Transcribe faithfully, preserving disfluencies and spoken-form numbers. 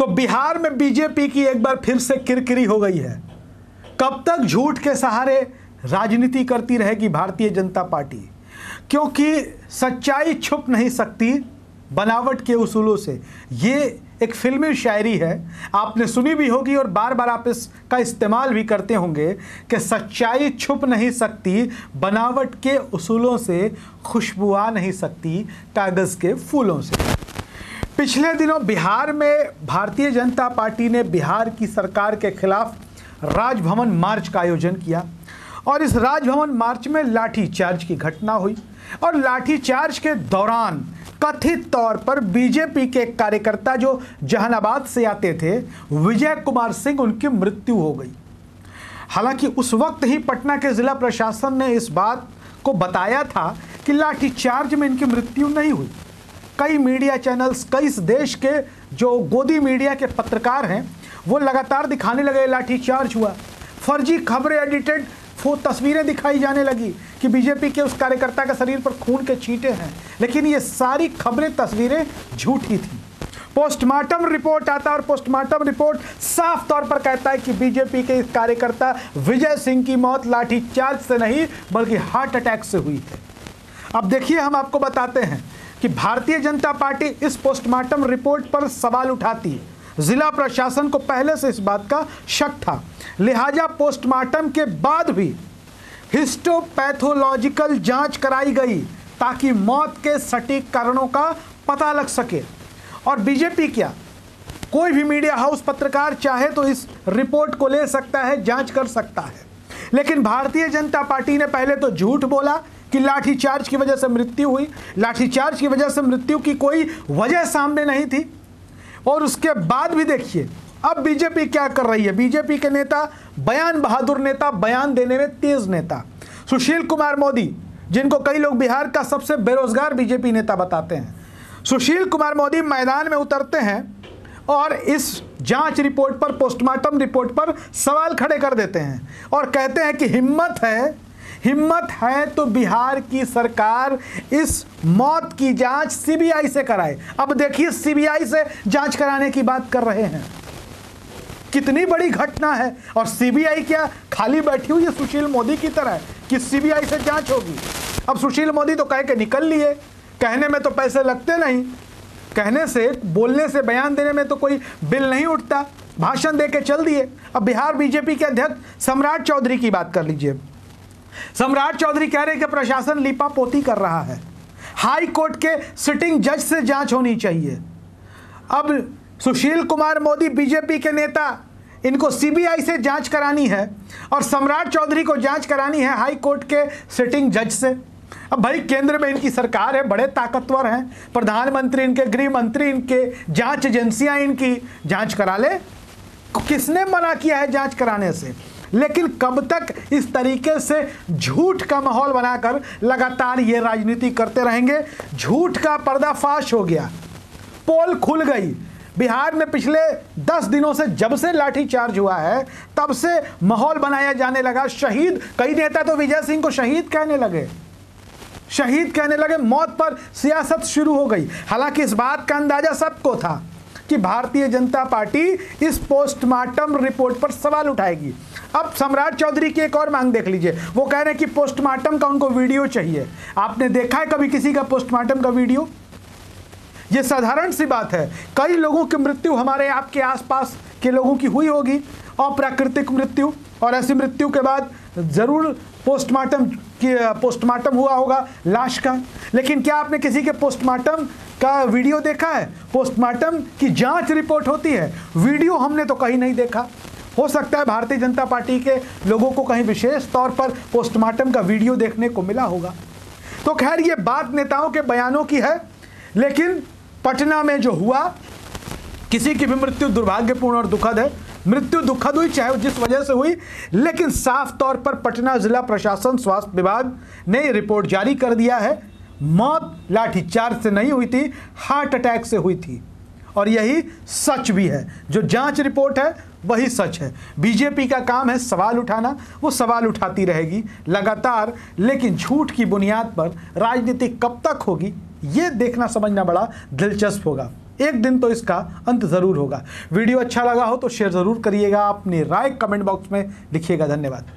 तो बिहार में बीजेपी की एक बार फिर से किरकिरी हो गई है। कब तक झूठ के सहारे राजनीति करती रहेगी भारतीय जनता पार्टी, क्योंकि सच्चाई छुप नहीं सकती बनावट के उसूलों से। ये एक फिल्मी शायरी है, आपने सुनी भी होगी और बार बार आप इसका इस्तेमाल भी करते होंगे कि सच्चाई छुप नहीं सकती बनावट के उसूलों से, खुशबू आ नहीं सकती कागज़ के फूलों से। पिछले दिनों बिहार में भारतीय जनता पार्टी ने बिहार की सरकार के खिलाफ राजभवन मार्च का आयोजन किया और इस राजभवन मार्च में लाठीचार्ज की घटना हुई और लाठीचार्ज के दौरान कथित तौर पर बीजेपी के कार्यकर्ता जो जहानाबाद से आते थे विजय कुमार सिंह, उनकी मृत्यु हो गई। हालांकि उस वक्त ही पटना के जिला प्रशासन ने इस बात को बताया था कि लाठीचार्ज में इनकी मृत्यु नहीं हुई। कई मीडिया चैनल्स, कई इस देश के जो गोदी मीडिया के पत्रकार हैं वो लगातार दिखाने लगे लाठीचार्ज हुआ, फर्जी खबरें एडिटेड वो तस्वीरें दिखाई जाने लगी कि बीजेपी के उस कार्यकर्ता के शरीर पर खून के छींटे हैं, लेकिन ये सारी खबरें तस्वीरें झूठी थी। पोस्टमार्टम रिपोर्ट आता और पोस्टमार्टम रिपोर्ट साफ तौर पर कहता है कि बीजेपी के इस कार्यकर्ता विजय सिंह की मौत लाठीचार्ज से नहीं बल्कि हार्ट अटैक से हुई है। अब देखिए, हम आपको बताते हैं कि भारतीय जनता पार्टी इस पोस्टमार्टम रिपोर्ट पर सवाल उठाती है। जिला प्रशासन को पहले से इस बात का शक था, लिहाजा पोस्टमार्टम के बाद भी हिस्टोपैथोलॉजिकल जांच कराई गई ताकि मौत के सटीक कारणों का पता लग सके। और बीजेपी क्या, कोई भी मीडिया हाउस पत्रकार चाहे तो इस रिपोर्ट को ले सकता है, जांच कर सकता है, लेकिन भारतीय जनता पार्टी ने पहले तो झूठ बोला कि लाठीचार्ज की वजह से मृत्यु हुई, लाठीचार्ज की वजह से मृत्यु की कोई वजह सामने नहीं थी। और उसके बाद भी देखिए अब बीजेपी क्या कर रही है। बीजेपी के नेता, बयान बहादुर नेता, बयान देने में तेज नेता सुशील कुमार मोदी, जिनको कई लोग बिहार का सबसे बेरोजगार बीजेपी नेता बताते हैं, सुशील कुमार मोदी मैदान में उतरते हैं और इस जांच रिपोर्ट पर, पोस्टमार्टम रिपोर्ट पर सवाल खड़े कर देते हैं और कहते हैं कि हिम्मत है, हिम्मत है तो बिहार की सरकार इस मौत की जांच सीबीआई से कराए। अब देखिए, सीबीआई से जांच कराने की बात कर रहे हैं। कितनी बड़ी घटना है, और सीबीआई क्या खाली बैठी हुई है सुशील मोदी की तरह कि सीबीआई से जांच होगी। अब सुशील मोदी तो कह के निकल लिए, कहने में तो पैसे लगते नहीं, कहने से, बोलने से, बयान देने में तो कोई बिल नहीं उठता, भाषण दे के चल दिए। अब बिहार बीजेपी के अध्यक्ष सम्राट चौधरी की बात कर लीजिए। सम्राट चौधरी कह रहे हैं कि प्रशासन लीपापोती कर रहा है, हाई कोर्ट के सिटिंग जज से जांच होनी चाहिए। अब सुशील कुमार मोदी बीजेपी के नेता, इनको सीबीआई से जांच करानी है और सम्राट चौधरी को जांच करानी है हाई कोर्ट के सिटिंग जज से। अब भाई, केंद्र में इनकी सरकार है, बड़े ताकतवर हैं प्रधानमंत्री, इनके गृह मंत्री, इनके जांच एजेंसियां इनकी जांच करा ले, किसने मना किया है जांच कराने से। लेकिन कब तक इस तरीके से झूठ का माहौल बनाकर लगातार ये राजनीति करते रहेंगे। झूठ का पर्दाफाश हो गया, पोल खुल गई। बिहार में पिछले दस दिनों से, जब से लाठीचार्ज हुआ है तब से माहौल बनाया जाने लगा, शहीद, कई नेता तो विजय सिंह को शहीद कहने लगे, शहीद कहने लगे, मौत पर सियासत शुरू हो गई। हालांकि इस बात का अंदाजा सबको था कि भारतीय जनता पार्टी इस पोस्टमार्टम रिपोर्ट पर सवाल उठाएगी। अब सम्राट चौधरी की एक और मांग देख लीजिए, वो कह रहे हैं कि पोस्टमार्टम का उनको वीडियो चाहिए। आपने देखा है कभी किसी का पोस्टमार्टम का वीडियो? ये साधारण सी बात है, कई लोगों की मृत्यु हमारे आपके आसपास के लोगों की हुई होगी, अप्राकृतिक मृत्यु, और ऐसी मृत्यु के बाद ज़रूर पोस्टमार्टम की पोस्टमार्टम हुआ होगा लाश का। लेकिन क्या आपने किसी के पोस्टमार्टम का वीडियो देखा है? पोस्टमार्टम की जांच रिपोर्ट होती है, वीडियो हमने तो कहीं नहीं देखा। हो सकता है भारतीय जनता पार्टी के लोगों को कहीं विशेष तौर पर पोस्टमार्टम का वीडियो देखने को मिला होगा। तो खैर, ये बात नेताओं के बयानों की है, लेकिन पटना में जो हुआ, किसी की भी मृत्यु दुर्भाग्यपूर्ण और दुखद है, मृत्यु दुखद हुई चाहे जिस वजह से हुई, लेकिन साफ तौर पर पटना जिला प्रशासन, स्वास्थ्य विभाग ने रिपोर्ट जारी कर दिया है, मौत लाठीचार्ज से नहीं हुई थी, हार्ट अटैक से हुई थी। और यही सच भी है, जो जांच रिपोर्ट है वही सच है। बीजेपी का काम है सवाल उठाना, वो सवाल उठाती रहेगी लगातार, लेकिन झूठ की बुनियाद पर राजनीति कब तक होगी, ये देखना समझना बड़ा दिलचस्प होगा। एक दिन तो इसका अंत ज़रूर होगा। वीडियो अच्छा लगा हो तो शेयर ज़रूर करिएगा, अपनी राय कमेंट बॉक्स में लिखिएगा। धन्यवाद।